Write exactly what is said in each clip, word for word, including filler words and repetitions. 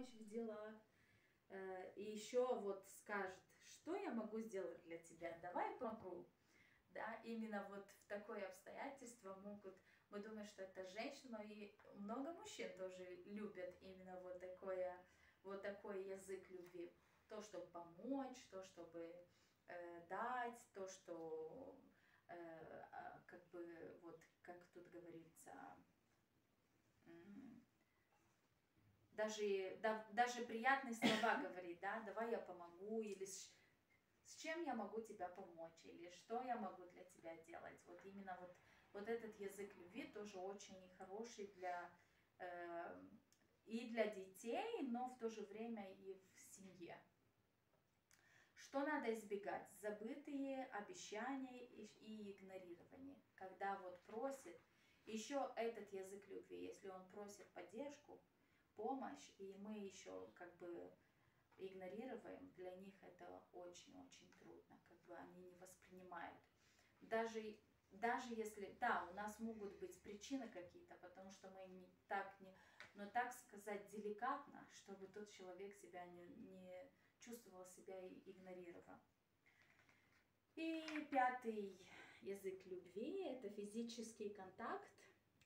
помочь в делах. И еще вот скажет, что я могу сделать для тебя, давай помогу. Да, именно вот в такое обстоятельство могут, мы думаем, что это женщина, но и много мужчин тоже любят именно вот, такое, вот такой язык любви. То, чтобы помочь, то, чтобы э, дать, то, что, э, как бы, вот, как тут говорится, даже, да, даже приятные слова говорить, да, давай я помогу, или с чем я могу тебя помочь, или что я могу для тебя делать. Вот именно вот, вот этот язык любви тоже очень хороший для, э, и для детей, но в то же время и в семье. Что надо избегать? Забытые обещания и, и игнорирование. Когда вот просит, еще этот язык любви, если он просит поддержку, помощь, и мы еще как бы игнорируем, для них это очень-очень трудно, как бы они не воспринимают. Даже, даже если, да, у нас могут быть причины какие-то, потому что мы не так, не, но так сказать деликатно, чтобы тот человек себя не, не чувствовал себя игнорирован. И пятый язык любви – это физический контакт,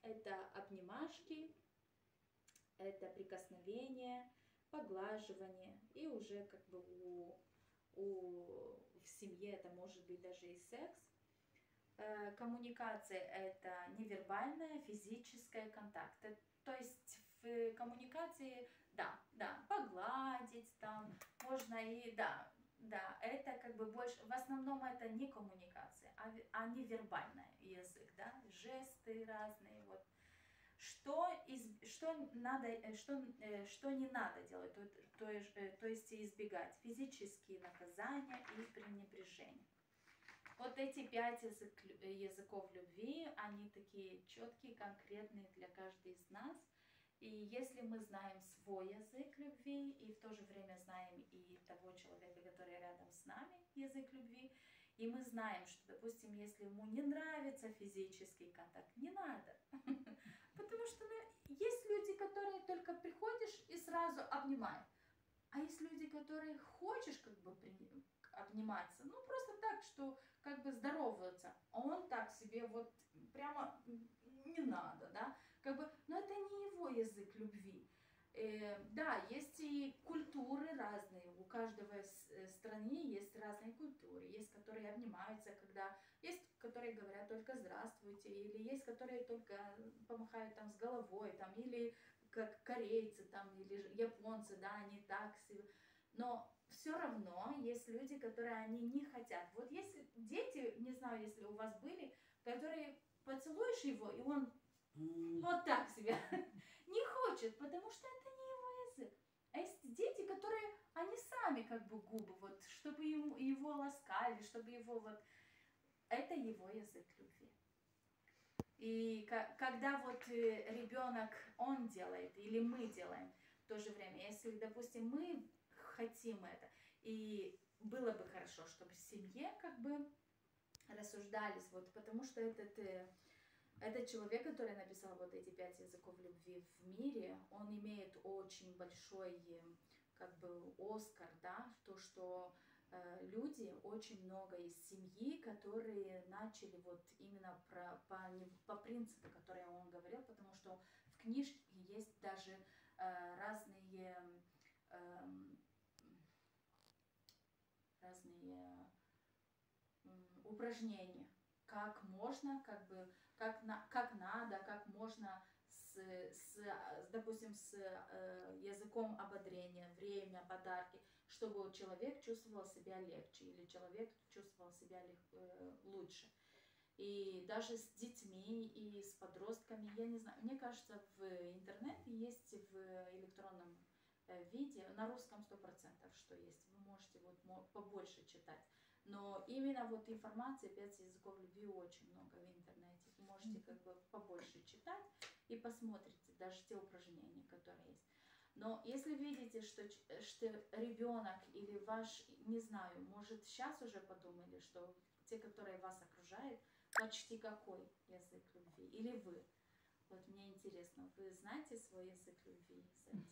это обнимашки, это прикосновение, поглаживание, и уже как бы у, у, в семье это может быть даже и секс. Э, коммуникация – это невербальная, физическая контакт. Это, то есть в коммуникации, да, да, погладить там можно и, да, да, это как бы больше, в основном это не коммуникация, а, а невербальный язык, да, жесты разные, вот. Что, из, что, надо, что, что не надо делать, то, то, то есть избегать физические наказания и пренебрежения. Вот эти пять язык, языков любви, они такие четкие, конкретные для каждой из нас. И если мы знаем свой язык любви, и в то же время знаем и того человека, который рядом с нами, язык любви, и мы знаем, что, допустим, если ему не нравится физический контакт, не надо. Потому что есть люди, которые только приходишь и сразу обнимают. А есть люди, которые хочешь как бы обниматься, ну просто так, что как бы здороваются, а он так себе вот прямо не надо, да, как бы, но это не его язык любви. Э, да, есть и культуры разные, у каждого страны есть разные культуры, есть которые обнимаются, когда, есть которые говорят только «здравствуйте», или есть которые только помахают там с головой, там, или как корейцы, там, или японцы, да, они так себе. Но все равно есть люди, которые они не хотят. Вот если дети, не знаю, если у вас были, которые поцелуешь его, и он вот так себя не хочет, потому что это не его язык. А есть дети, которые, они сами как бы губы, вот, чтобы ему, его ласкали, чтобы его вот... Это его язык любви. И когда вот ребенок, он делает, или мы делаем в то же время, если, допустим, мы хотим это, и было бы хорошо, чтобы в семье как бы рассуждались, вот, потому что этот, этот человек, который написал вот эти пять языков любви в мире, он имеет очень большой, как бы, Оскар, да, то, что... люди очень много из семьи, которые начали вот именно про, по, по принципу, который он говорил, потому что в книжке есть даже э, разные, э, разные э, упражнения, как можно, как бы, как, на, как надо, как можно, с, с, допустим, с э, языком ободрения, время, подарки, чтобы человек чувствовал себя легче или человек чувствовал себя лег, э, лучше. И даже с детьми и с подростками, я не знаю, мне кажется, в интернете есть в электронном виде, на русском сто процентов, что есть, вы можете вот побольше читать. Но именно вот информации пять языков любви очень много в интернете. Вы можете как бы побольше читать и посмотрите даже те упражнения, которые есть. Но если видите, что, что ребенок или ваш, не знаю, может сейчас уже подумали, что те, которые вас окружают, почти какой язык любви, или вы. Вот мне интересно, вы знаете свой язык любви? Язык?